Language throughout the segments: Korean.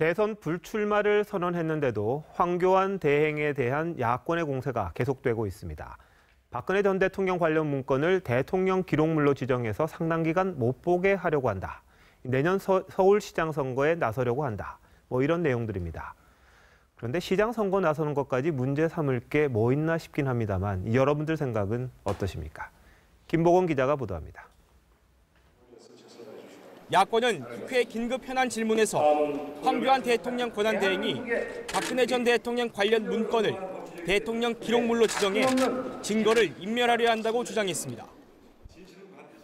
대선 불출마를 선언했는데도 황교안 대행에 대한 야권의 공세가 계속되고 있습니다. 박근혜 전 대통령 관련 문건을 대통령 기록물로 지정해서 상당 기간 못 보게 하려고 한다. 내년 서울시장 선거에 나서려고 한다. 뭐 이런 내용들입니다. 그런데 시장 선거 나서는 것까지 문제 삼을 게 뭐 있나 싶긴 합니다만 여러분들 생각은 어떠십니까? 김보검 기자가 보도합니다. 야권은 국회 긴급 현안 질문에서 황교안 대통령 권한 대행이 박근혜 전 대통령 관련 문건을 대통령 기록물로 지정해 증거를 인멸하려 한다고 주장했습니다.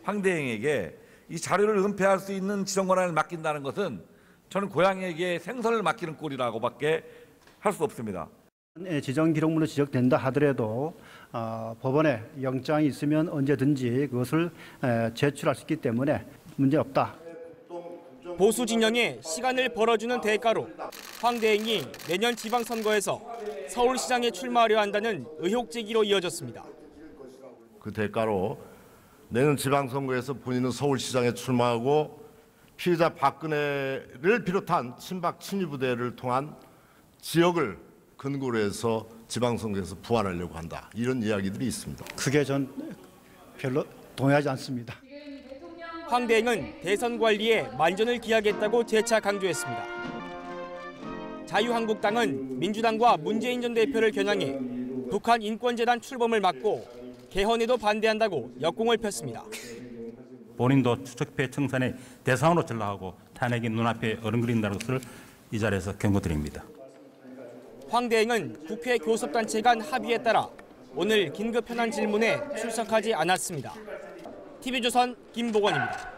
황 대행에게 이 자료를 은폐할 수 있는 지정 권한을 맡긴다는 것은 저는 고양이에게 생선을 맡기는 꼴이라고밖에 할 수 없습니다. 지정 기록물로 지적된다 하더라도 법원에 영장이 있으면 언제든지 그것을 제출할 수 있기 때문에 문제 없다. 보수 진영에 시간을 벌어주는 대가로 황 대행이 내년 지방선거에서 서울시장에 출마하려 한다는 의혹 제기로 이어졌습니다. 그 대가로 내년 지방선거에서 본인은 서울시장에 출마하고 피의자 박근혜를 비롯한 친박 친위부대를 통한 지역을 근거로 해서 지방선거에서 부활하려고 한다. 이런 이야기들이 있습니다. 그게 전 별로 동의하지 않습니다. 황 대행은 대선 관리에 만전을 기하겠다고 재차 강조했습니다. 자유한국당은 민주당과 문재인 전 대표를 겨냥해 북한 인권재단 출범을 막고 개헌에도 반대한다고 역공을 폈습니다. 본인도 추적피해 청산의 대상으로 전락하고 탄핵이 눈앞에 어른거린다는 것을 이 자리에서 경고드립니다. 황 대행은 국회 교섭단체 간 합의에 따라 오늘 긴급 현안 질문에 출석하지 않았습니다. TV 조선 김보검입니다.